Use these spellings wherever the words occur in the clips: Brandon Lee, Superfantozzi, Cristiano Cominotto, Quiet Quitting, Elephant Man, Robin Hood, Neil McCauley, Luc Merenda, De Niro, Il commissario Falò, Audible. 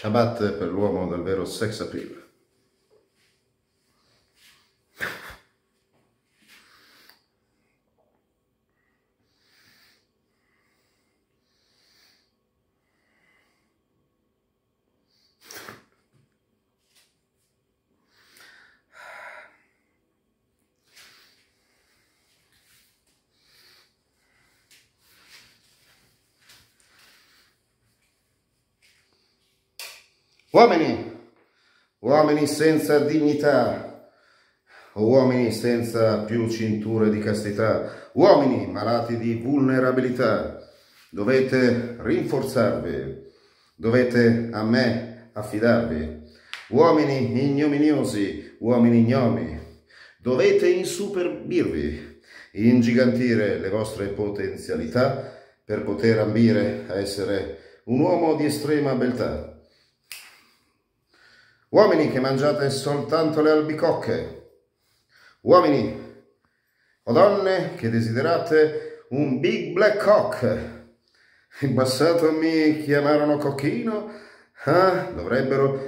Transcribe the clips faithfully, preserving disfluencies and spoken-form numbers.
ciabatte per l'uomo del vero sex appeal. Uomini, uomini senza dignità, uomini senza più cinture di castità, uomini malati di vulnerabilità, dovete rinforzarvi, dovete a me affidarvi. Uomini ignominiosi, uomini ignomi, dovete insuperbirvi, ingigantire le vostre potenzialità per poter ambire a essere un uomo di estrema beltà. Uomini che mangiate soltanto le albicocche, uomini o donne che desiderate un big black cock. In passato mi chiamarono cocchino, ah, dovrebbero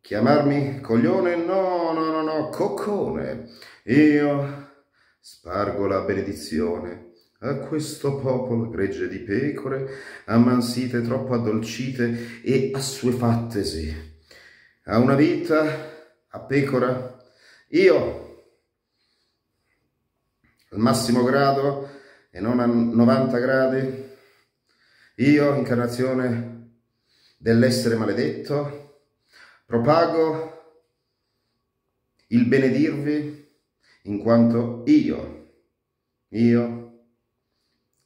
chiamarmi coglione, no, no, no, no, coccone. Io spargo la benedizione a questo popolo gregge di pecore, ammansite, troppo addolcite e assuefattesi a una vita a pecora. Io, al massimo grado e non a novanta gradi, io, incarnazione dell'essere maledetto, propago il benedirvi in quanto io, io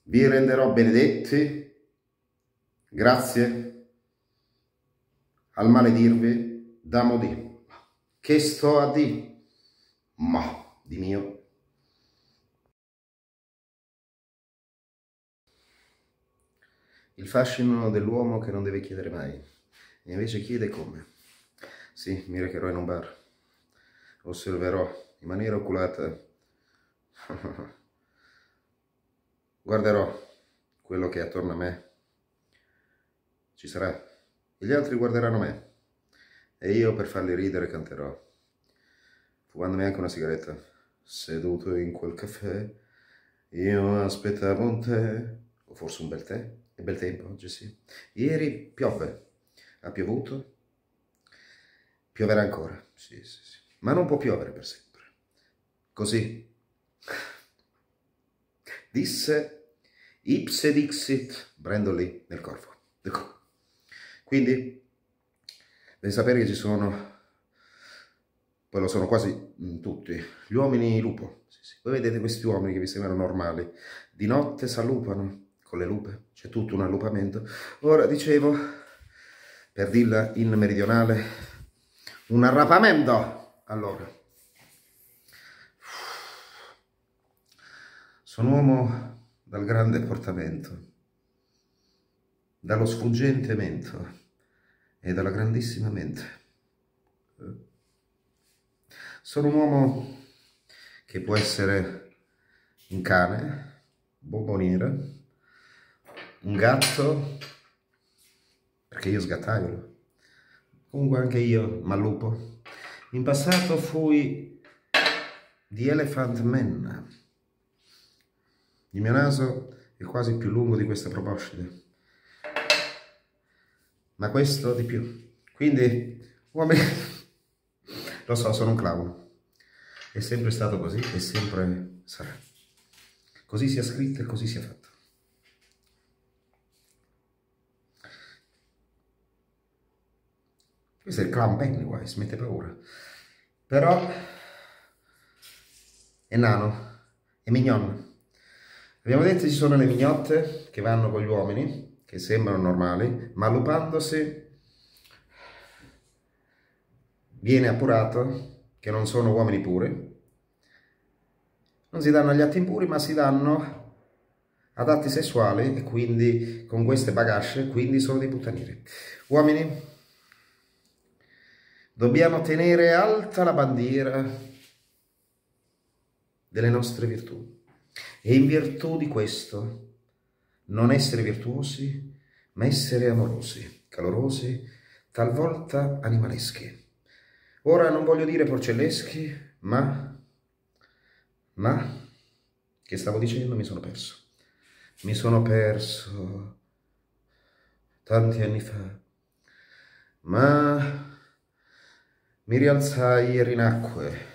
vi renderò benedetti grazie al maledirvi. Da modì, che sto a di, ma di mio. Il fascino dell'uomo che non deve chiedere mai, e invece chiede come. Sì, mi recherò in un bar, osserverò in maniera oculata, guarderò quello che è attorno a me, ci sarà, e gli altri guarderanno me. E io, per farli ridere, canterò, fumandomi anche una sigaretta. Seduto in quel caffè, io aspettavo un tè, o forse un bel tè. È bel tempo oggi, sì. Ieri piove, ha piovuto, pioverà ancora, sì, sì, sì. Ma non può piovere per sempre. Così, disse ipse dixit Brandon Lee nel corpo. Quindi, devi sapere che ci sono, poi lo sono quasi tutti, gli uomini lupo. Sì, sì. Voi vedete questi uomini che vi sembrano normali, di notte s'allupano con le lupe, c'è tutto un allupamento. Ora, dicevo, per dirla in meridionale, un arrapamento. Allora, sono uomo dal grande portamento, dallo sfuggente mento e dalla grandissima mente. Sono un uomo che può essere un cane, bomboniere, un gatto, perché io sgattaio, comunque anche io mallupo. In passato fui di Elephant Man. Il mio naso è quasi più lungo di questa proboscide, ma questo di più. Quindi, uomini, lo so, sono un clown. È sempre stato così e sempre sarà. Così sia scritto e così sia fatto. Questo è il clown Pennywise, mette paura. Però è nano, è mignon. Abbiamo detto che ci sono le mignotte che vanno con gli uomini, che sembrano normali, ma lupandosi viene appurato che non sono uomini puri, non si danno agli atti impuri, ma si danno ad atti sessuali, e quindi con queste bagasce, quindi sono dei puttanieri. Uomini, dobbiamo tenere alta la bandiera delle nostre virtù, e in virtù di questo non essere virtuosi, ma essere amorosi, calorosi, talvolta animaleschi. Ora non voglio dire porcelleschi, ma... ma... che stavo dicendo? Mi sono perso. Mi sono perso... tanti anni fa. Ma... mi rialzai e rinacque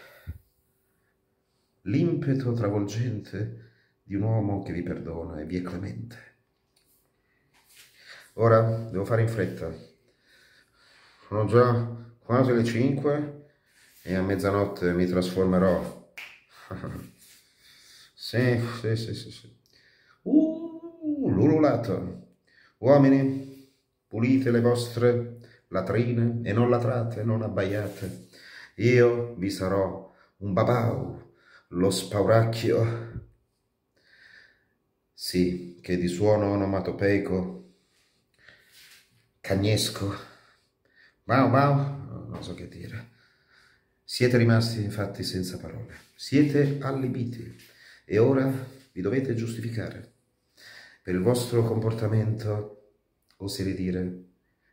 l'impeto travolgente di un uomo che vi perdona e vi è clemente. Ora devo fare in fretta. Sono già quasi le cinque e a mezzanotte mi trasformerò. Sì, sì, sì, sì, sì. Uh, l'ululato. Uomini, pulite le vostre latrine e non latrate, non abbaiate. Io vi sarò un babau, lo spauracchio. Sì, che di suono onomatopeico, cagnesco, mau mau, non so che dire. Siete rimasti infatti senza parole, siete allibiti e ora vi dovete giustificare per il vostro comportamento, oserei dire,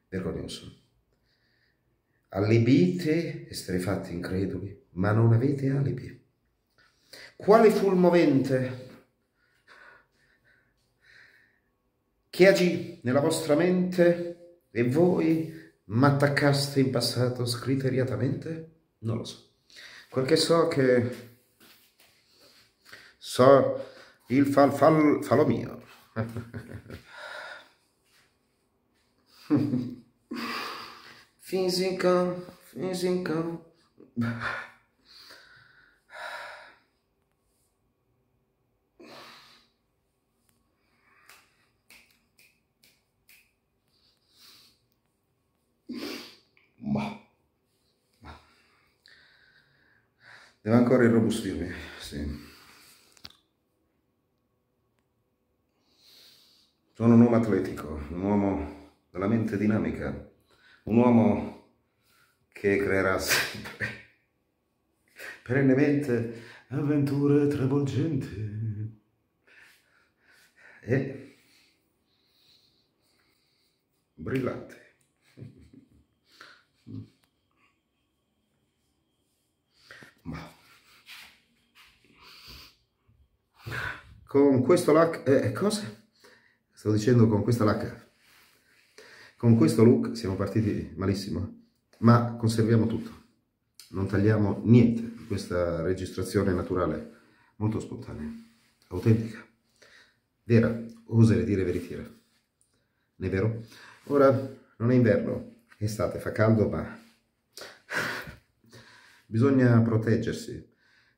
vergognoso. Allibiti, esterefatti increduli, ma non avete alibi. Quale fu il movente che agì nella vostra mente e voi m'attaccaste in passato scriteriatamente? Non lo so. Quel che so che so il fal fal falò mio. Fisica, fisica. Ma. Ma. Devo ancora irrobustirmi, sì. Sono un uomo atletico, un uomo della mente dinamica, un uomo che creerà sempre, perennemente, avventure travolgenti. E brillanti. Ma con questo lac... Eh, cosa? Stavo dicendo con questa lacca. Con questo look siamo partiti malissimo, ma conserviamo tutto. Non tagliamo niente. Questa registrazione naturale, molto spontanea, autentica, vera, oserei dire veritiera. Non è vero? Ora non è inverno, è estate, fa caldo, ma... bisogna proteggersi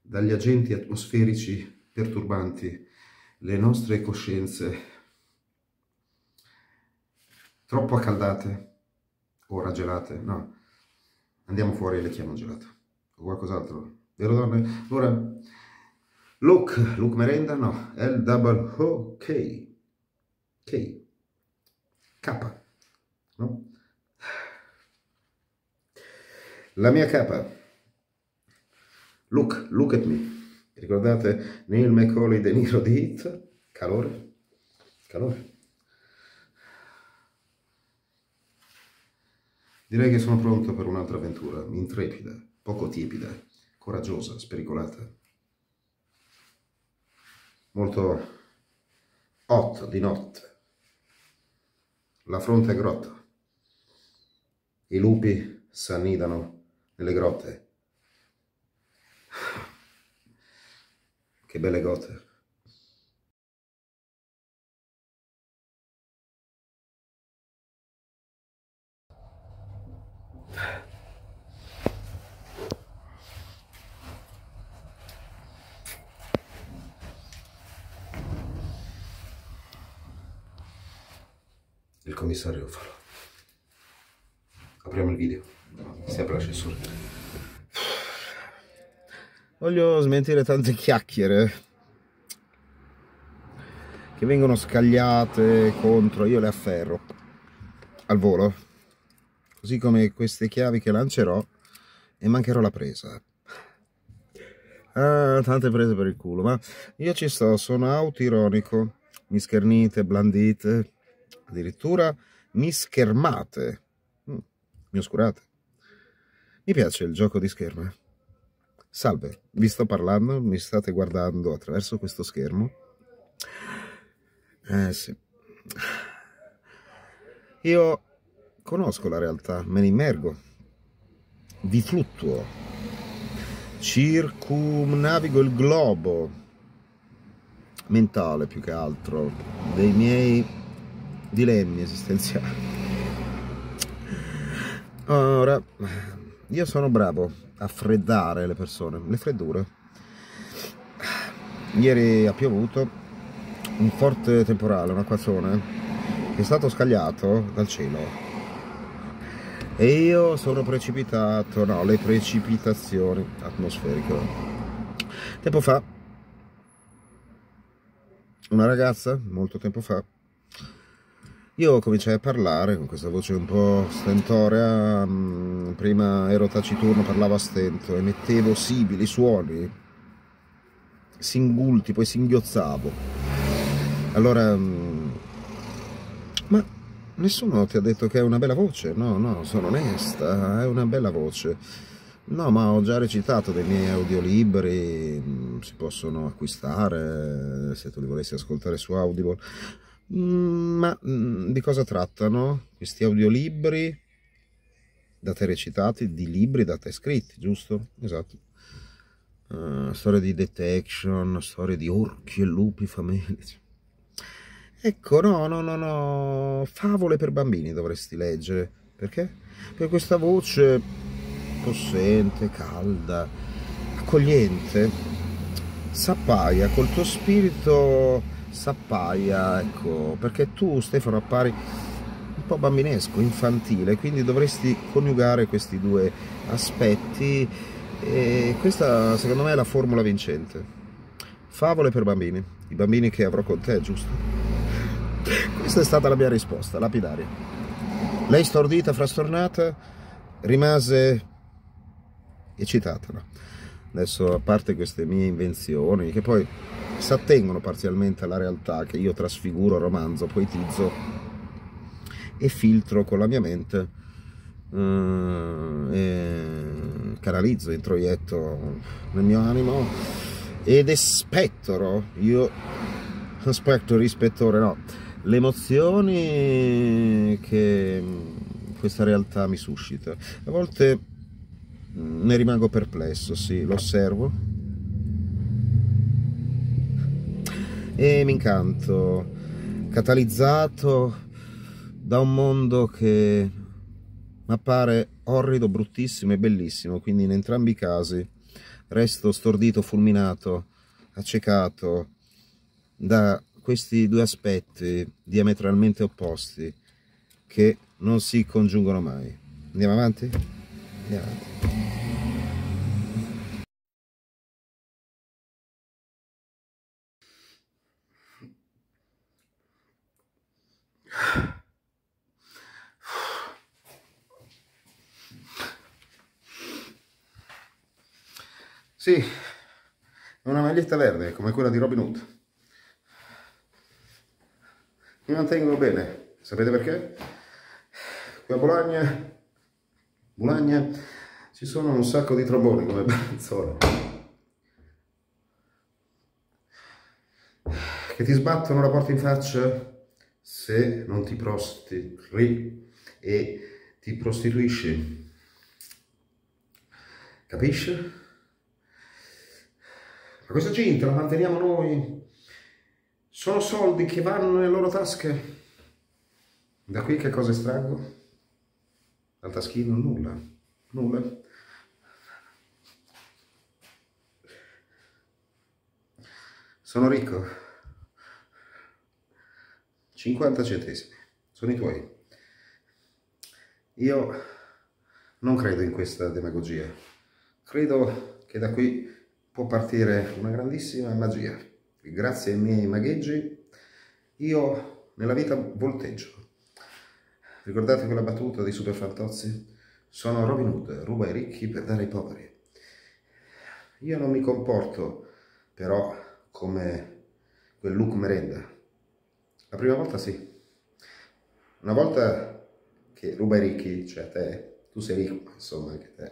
dagli agenti atmosferici perturbanti le nostre coscienze troppo accaldate, ora gelate, no, andiamo fuori e le chiamo gelato, o qualcos'altro, vero donne? Ora, look, look merenda, no, L W O K, K, K, no? La mia capa, look, look at me, ricordate Neil McCauley De Niro di Hit, calore, calore. Direi che sono pronto per un'altra avventura, intrepida, poco tiepida, coraggiosa, spericolata. Molto hot di notte. La fronte è grotta. I lupi s'annidano nelle grotte. Che belle gote. Il commissario Falò. Apriamo il video. Si apre la censura. Voglio smentire tante chiacchiere che vengono scagliate contro, io le afferro al volo, così come queste chiavi che lancerò e mancherò la presa. Ah, tante prese per il culo, ma io ci sto, sono autironico, mi schernite, blandite, addirittura mi schermate. mi oscurate. Mi piace il gioco di scherma. Salve, vi sto parlando, mi state guardando attraverso questo schermo? Eh sì. Io conosco la realtà, me ne immergo, vi fluttuo, circumnavigo il globo mentale più che altro, dei miei dilemmi esistenziali. Ora, io sono bravo a freddare le persone, le freddure. Ieri ha piovuto, un forte temporale, un acquazzone, che è stato scagliato dal cielo. E io sono precipitato, no, le precipitazioni atmosferiche. Tempo fa, una ragazza, molto tempo fa, io cominciai a parlare con questa voce un po' stentorea, prima ero taciturno, parlavo a stento, emettevo sibili, suoni, singulti, poi singhiozzavo. Allora, ma... nessuno ti ha detto che è una bella voce? No, no, sono onesta, è una bella voce. No, ma ho già recitato dei miei audiolibri, si possono acquistare se tu li volessi ascoltare su Audible. Ma di cosa trattano questi audiolibri da te recitati, di libri da te scritti, giusto? Esatto. Uh, storie di detection, storie di orchi e lupi famelici. Ecco, no, no, no, no, favole per bambini dovresti leggere. Perché? Per questa voce possente, calda, accogliente, s'appaia, col tuo spirito s'appaia, ecco, perché tu, Stefano, appari un po' bambinesco, infantile, quindi dovresti coniugare questi due aspetti e questa, secondo me, è la formula vincente. Favole per bambini, i bambini che avrò con te, giusto? Questa è stata la mia risposta, lapidaria. Lei, stordita, frastornata, rimase eccitata. No? Adesso, a parte queste mie invenzioni, che poi si attengono parzialmente alla realtà, che io trasfiguro, romanzo, poetizzo e filtro con la mia mente, eh, canalizzo, introietto nel mio animo ed espettoro, io aspetto, rispettore, no, le emozioni che questa realtà mi suscita. A volte ne rimango perplesso, sì, lo osservo e mi incanto, catalizzato da un mondo che mi appare orrido, bruttissimo e bellissimo, quindi in entrambi i casi resto stordito, fulminato, accecato da questi due aspetti diametralmente opposti che non si congiungono mai. Andiamo avanti? Andiamo avanti. Sì, è una maglietta verde come quella di Robin Hood. Mi mantengo bene, sapete perché? Qui a Bologna, Bologna ci sono un sacco di tromboni come balzone che ti sbattono la porta in faccia se non ti prostitui e ti prostituisci, capisci? Ma questa cinta la manteniamo noi. Sono soldi che vanno nelle loro tasche. Da qui che cosa estraggo? Dal taschino nulla, nulla. Sono ricco. cinquanta centesimi, sono i tuoi. Io non credo in questa demagogia. Credo che da qui può partire una grandissima magia. Grazie ai miei magheggi io nella vita volteggio. Ricordate quella battuta di Superfantozzi? Sono Robin Hood, ruba ai ricchi per dare ai poveri. Io non mi comporto però come quel Luke merenda. La prima volta sì. Una volta che ruba ai ricchi, cioè a te, tu sei ricco, insomma, anche te.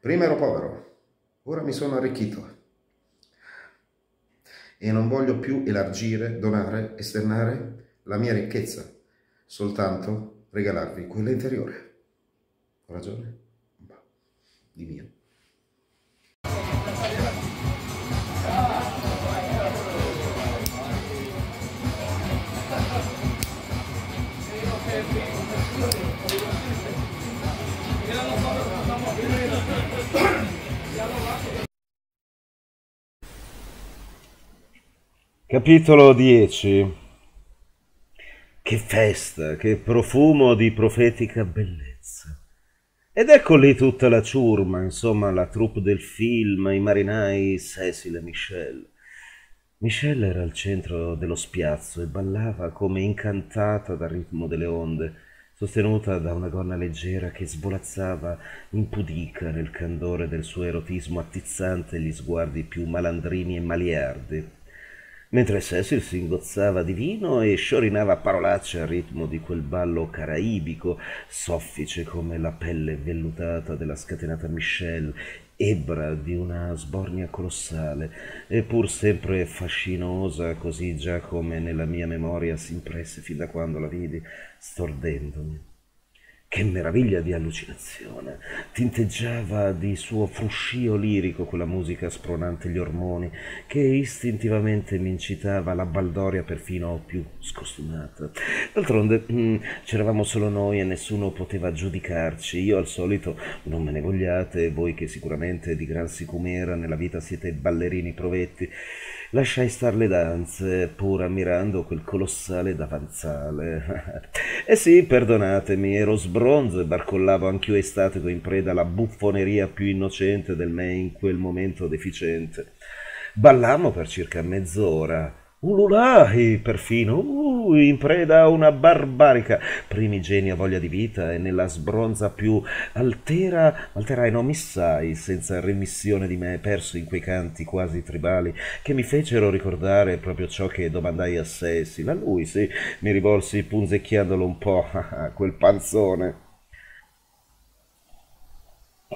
Prima ero povero, ora mi sono arricchito. E non voglio più elargire, donare, esternare la mia ricchezza, soltanto regalarvi quella interiore. Ho ragione? Bah, di mio. Capitolo dieci. Che festa, che profumo di profetica bellezza. Ed ecco lì tutta la ciurma, insomma, la troupe del film, i marinai, Cecil e Michelle. Michelle era al centro dello spiazzo e ballava come incantata dal ritmo delle onde, sostenuta da una gonna leggera che svolazzava impudica nel candore del suo erotismo attizzante gli sguardi più malandrini e maliardi, mentre Cecil si ingozzava di vino e sciorinava parolacce al ritmo di quel ballo caraibico, soffice come la pelle vellutata della scatenata Michelle, ebbra di una sbornia colossale, e pur sempre fascinosa, così già come nella mia memoria si impresse fin da quando la vidi, stordendomi. Che meraviglia di allucinazione! Tinteggiava di suo fruscio lirico quella musica spronante gli ormoni, che istintivamente mi incitava alla baldoria perfino più scostumata. D'altronde c'eravamo solo noi e nessuno poteva giudicarci. Io al solito, non me ne vogliate, voi che sicuramente di gran sicumera nella vita siete ballerini provetti, lasciai star le danze, pur ammirando quel colossale davanzale. Eh sì, perdonatemi, ero sbronzo e barcollavo anch'io estatico in preda alla buffoneria più innocente del me in quel momento deficiente. Ballammo per circa mezz'ora, ululai perfino, uh, in preda a una barbarica primigenia voglia di vita, e nella sbronza più altera, alterai non missai, senza remissione di me, perso in quei canti quasi tribali che mi fecero ricordare proprio ciò che domandai a Cecil. A lui, sì, mi rivolsi punzecchiandolo un po', quel panzone.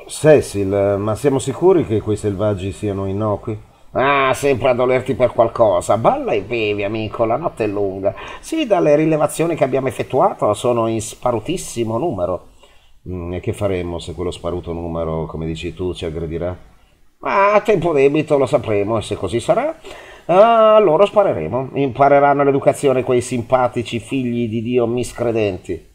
Cecil, ma siamo sicuri che quei selvaggi siano innocui? Ah, sempre a dolerti per qualcosa. Balla e bevi, amico, la notte è lunga. Sì, dalle rilevazioni che abbiamo effettuato sono in sparutissimo numero. Mm, e che faremo se quello sparuto numero, come dici tu, ci aggredirà? Ma a tempo debito lo sapremo, e se così sarà, ah, allora spareremo. Impareranno l'educazione quei simpatici figli di Dio miscredenti.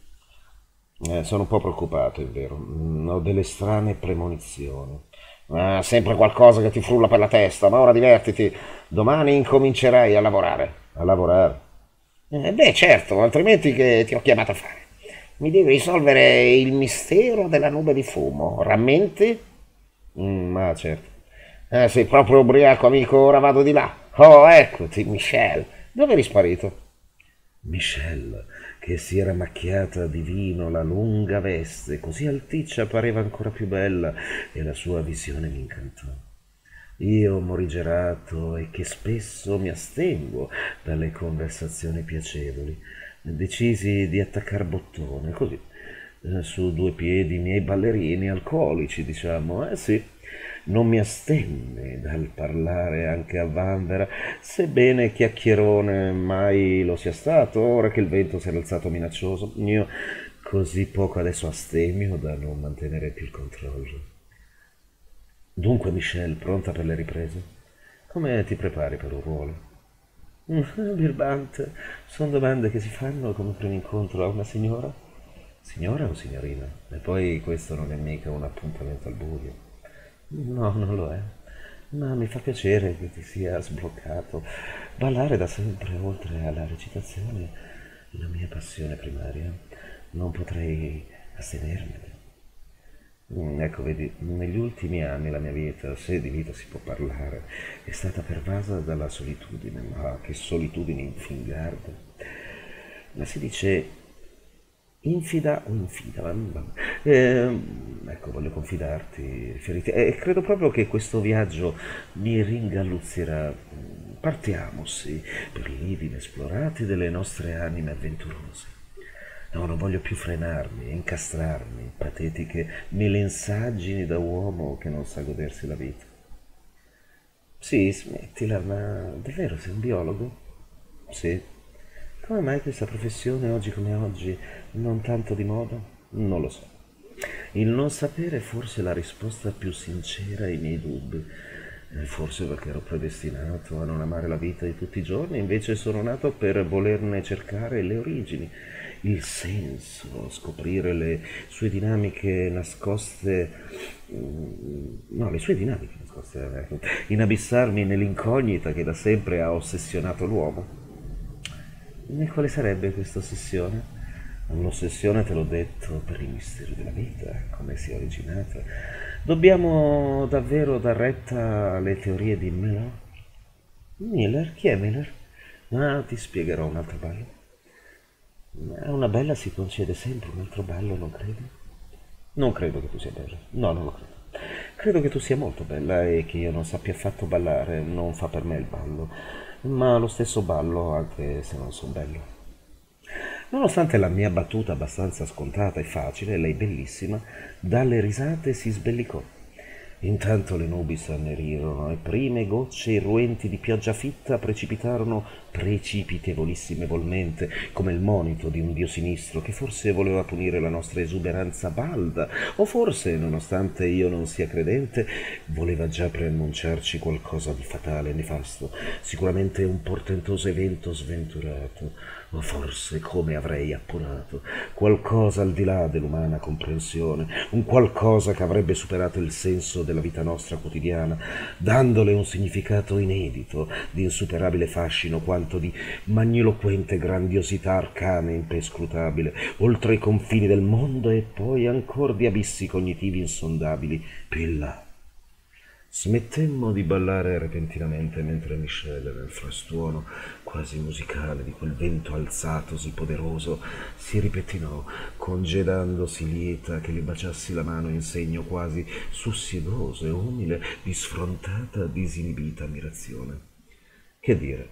Eh, sono un po' preoccupato, è vero. Mm, ho delle strane premonizioni. Ah, sempre qualcosa che ti frulla per la testa, ma ora divertiti, domani incomincerai a lavorare. A lavorare? Eh, beh, certo, altrimenti che ti ho chiamato a fare? Mi devi risolvere il mistero della nube di fumo, rammenti? Mm, ma certo. Eh, sei proprio ubriaco, amico, ora vado di là. Oh, eccoti, Michelle. Dove eri sparito? Michelle, che si era macchiata di vino, la lunga veste così alticcia pareva ancora più bella, e la sua visione mi incantò. Io, morigerato e che spesso mi astengo dalle conversazioni piacevoli, decisi di attaccar bottone, così, su due piedi i miei ballerini alcolici, diciamo, eh sì. Non mi astenne dal parlare anche a Vanvera, sebbene chiacchierone mai lo sia stato, ora che il vento si era alzato minaccioso. Io così poco adesso astemio da non mantenere più il controllo. Dunque, Michelle, pronta per le riprese? Come ti prepari per un ruolo? Birbante, sono domande che si fanno come primo incontro a una signora. Signora o signorina? E poi questo non è mica un appuntamento al buio. No, non lo è, ma mi fa piacere che ti sia sbloccato. Ballare da sempre, oltre alla recitazione, la mia passione primaria. Non potrei astenermene. Mm, ecco, vedi, negli ultimi anni la mia vita, se di vita si può parlare, è stata pervasa dalla solitudine, ma che solitudine infingarda. Ma si dice infida o infida? Eh, ecco, voglio confidarti, riferiti. E eh, credo proprio che questo viaggio mi ringalluzzerà. Partiamo, sì, per i lidi inesplorati delle nostre anime avventurose. No, non voglio più frenarmi, incastrarmi in patetiche melensaggini da uomo che non sa godersi la vita. Sì, smettila, ma davvero sei un biologo? Sì. Come mai questa professione, oggi come oggi, non tanto di moda? Non lo so. Il non sapere è forse la risposta più sincera ai miei dubbi. Forse perché ero predestinato a non amare la vita di tutti i giorni, invece sono nato per volerne cercare le origini, il senso, scoprire le sue dinamiche nascoste, no, le sue dinamiche nascoste, inabissarmi nell'incognita che da sempre ha ossessionato l'uomo. E quale sarebbe questa ossessione? Un'ossessione, te l'ho detto, per il mistero della vita, come si è originata. Dobbiamo davvero dar retta alle teorie di Miller? Miller? Chi è Miller? Ah, ti spiegherò un altro ballo. A una bella si concede sempre un altro ballo, non credi? Non credo che tu sia bella. No, non lo credo. Credo che tu sia molto bella e che io non sappia affatto ballare. Non fa per me il ballo, ma lo stesso ballo anche se non sono bello. Nonostante la mia battuta abbastanza scontata e facile, lei bellissima, dalle risate si sbellicò. Intanto le nubi s'annerirono e prime gocce irruenti di pioggia fitta precipitarono precipitevolissimevolmente, come il monito di un dio sinistro che forse voleva punire la nostra esuberanza balda, o forse, nonostante io non sia credente, voleva già preannunciarci qualcosa di fatale e nefasto, sicuramente un portentoso evento sventurato, o forse, come avrei appurato, qualcosa al di là dell'umana comprensione, un qualcosa che avrebbe superato il senso della vita nostra quotidiana, dandole un significato inedito, di insuperabile fascino, quanto di magniloquente grandiosità arcana e imperscrutabile, oltre i confini del mondo e poi ancor di abissi cognitivi insondabili, più in là. Smettemmo di ballare repentinamente mentre Michelle, nel frastuono quasi musicale di quel vento alzatosi poderoso, si ripettinò, congedandosi lieta che le baciassi la mano in segno quasi sussidoso e umile di sfrontata, disinibita ammirazione. Che dire,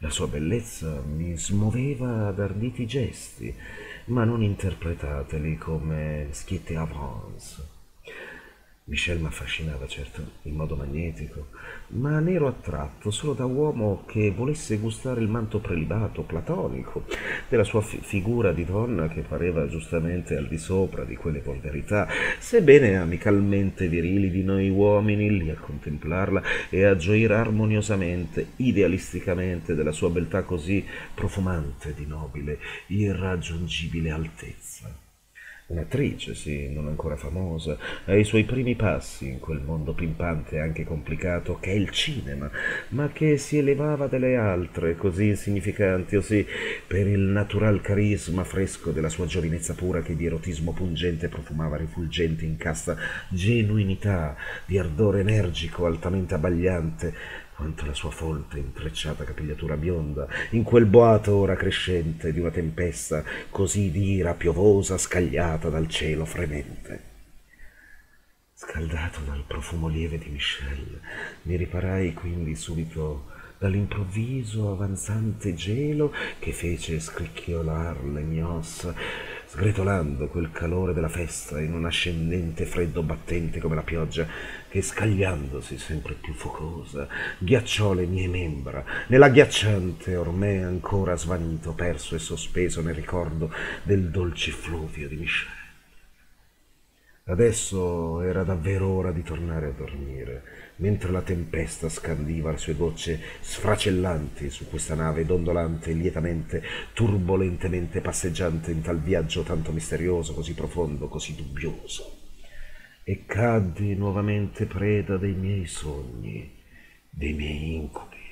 la sua bellezza mi smuoveva ad arditi gesti, ma non interpretateli come schiette avance. Michelle m'affascinava, certo, in modo magnetico, ma ne ero attratto solo da uomo che volesse gustare il manto prelibato, platonico, della sua fi figura di donna che pareva giustamente al di sopra di quelle volgarità, sebbene amicalmente virili di noi uomini, lì a contemplarla e a gioire armoniosamente, idealisticamente, della sua beltà così profumante di nobile, irraggiungibile altezza. Un'attrice, sì, non ancora famosa, ai suoi primi passi in quel mondo pimpante e anche complicato che è il cinema, ma che si elevava dalle altre, così insignificanti, osì per il natural carisma fresco della sua giovinezza pura che di erotismo pungente profumava rifulgente in casta genuinità, di ardore energico, altamente abbagliante, quanto la sua folta e intrecciata capigliatura bionda, in quel boato ora crescente di una tempesta così d'ira piovosa, scagliata dal cielo fremente. Scaldato dal profumo lieve di Michelle, mi riparai quindi subito dall'improvviso avanzante gelo che fece scricchiolar le mie ossa, sgretolando quel calore della festa in un ascendente freddo battente come la pioggia, che scagliandosi sempre più focosa ghiacciò le mie membra, nella ghiacciante ormai ancora svanito, perso e sospeso nel ricordo del dolce fluvio di Michelle. Adesso era davvero ora di tornare a dormire, mentre la tempesta scandiva le sue gocce sfracellanti su questa nave dondolante, lietamente, turbolentemente passeggiante in tal viaggio tanto misterioso, così profondo, così dubbioso. E caddi nuovamente preda dei miei sogni, dei miei incubi.